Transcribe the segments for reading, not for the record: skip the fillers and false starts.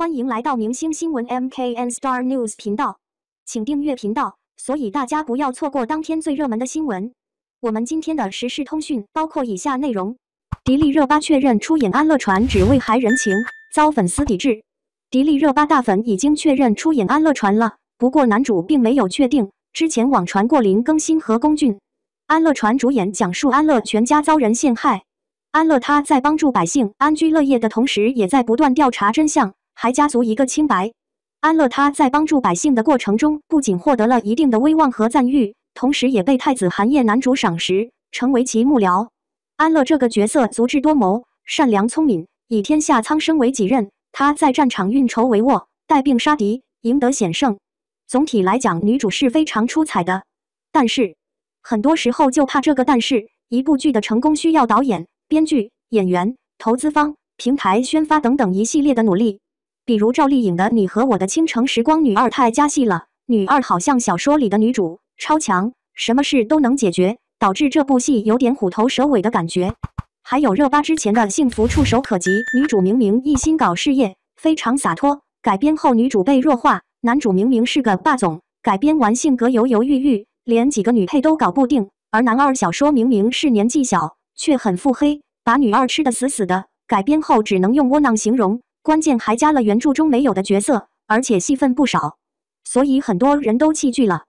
欢迎来到明星新闻 MKN Star News 频道，请订阅频道，所以大家不要错过当天最热门的新闻。我们今天的时事通讯包括以下内容：迪丽热巴确认出演安乐船只为还人情，遭粉丝抵制。迪丽热巴大粉已经确认出演安乐船了，不过男主并没有确定。之前网传过林更新和龚俊。安乐船主演讲述安乐全家遭人陷害，安乐他在帮助百姓安居乐业的同时，也在不断调查真相，还家族一个清白。安乐他在帮助百姓的过程中，不仅获得了一定的威望和赞誉，同时也被太子韩烨男主赏识，成为其幕僚。安乐这个角色足智多谋，善良聪明，以天下苍生为己任。他在战场运筹帷幄，带病杀敌，赢得险胜。总体来讲，女主是非常出彩的。但是，很多时候就怕这个但是。一部剧的成功需要导演、编剧、演员、投资方、平台宣发等等一系列的努力。比如赵丽颖的《你和我的倾城时光》女二太加戏了，女二好像小说里的女主，超强，什么事都能解决，导致这部戏有点虎头蛇尾的感觉。还有热巴之前的《幸福触手可及》，女主明明一心搞事业，非常洒脱，改编后女主被弱化，男主明明是个霸总，改编完性格犹犹豫豫，连几个女配都搞不定。而男二小说明明是年纪小，却很腹黑，把女二吃得死死的，改编后只能用窝囊形容，关键还加了原著中没有的角色，而且戏份不少，所以很多人都弃剧了。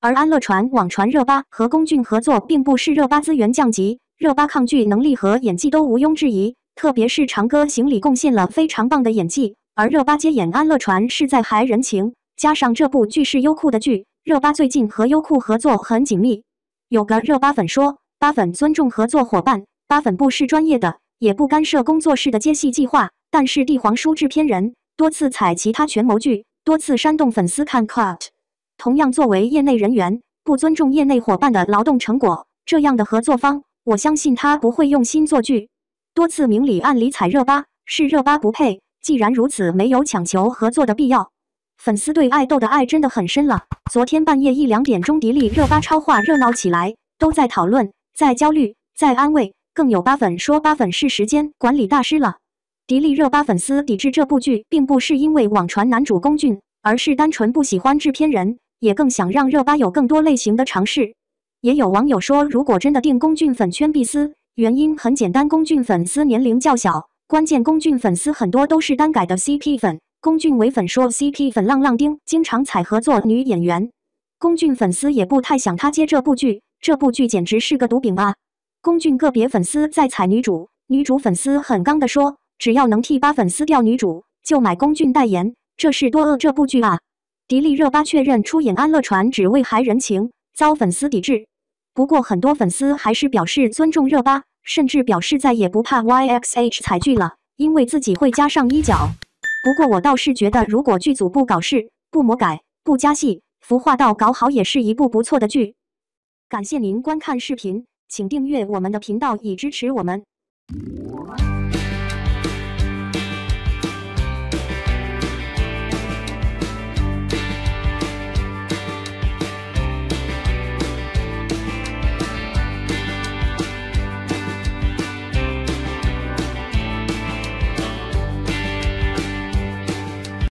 而安乐船网传热巴和龚俊合作，并不是热巴资源降级。热巴抗拒能力和演技都毋庸置疑，特别是长歌行里贡献了非常棒的演技。而热巴接演安乐船是在还人情，加上这部剧是优酷的剧，热巴最近和优酷合作很紧密。有个热巴粉说，巴粉尊重合作伙伴，巴粉不是专业的，也不干涉工作室的接戏计划，但是帝皇书制片人多次踩其他权谋剧，多次煽动粉丝看 cut。同样作为业内人员，不尊重业内伙伴的劳动成果，这样的合作方。我相信他不会用心做剧，多次明里暗里踩热巴，是热巴不配。既然如此，没有强求合作的必要。粉丝对爱豆的爱真的很深了。昨天半夜1、2点钟，迪丽热巴超话热闹起来，都在讨论，在焦虑，在安慰，更有巴粉说巴粉是时间管理大师了。迪丽热巴粉丝抵制这部剧，并不是因为网传男主龚俊，而是单纯不喜欢制片人，也更想让热巴有更多类型的尝试。也有网友说，如果真的定龚俊粉圈必撕，原因很简单，龚俊粉丝年龄较小，关键龚俊粉丝很多都是单改的 CP 粉，龚俊伪粉说 CP 粉浪浪丁，经常踩合作女演员，龚俊粉丝也不太想他接这部剧简直是个毒饼啊。龚俊个别粉丝在踩女主粉丝很刚的说，只要能替巴粉撕掉女主，就买龚俊代言，这是多恶这部剧啊。迪丽热巴确认出演安乐船只为还人情，遭粉丝抵制。不过很多粉丝还是表示尊重热巴，甚至表示再也不怕 YXH 踩剧了，因为自己会加上一脚。不过我倒是觉得，如果剧组不搞事、不魔改、不加戏，服化道搞好也是一部不错的剧。感谢您观看视频，请订阅我们的频道以支持我们。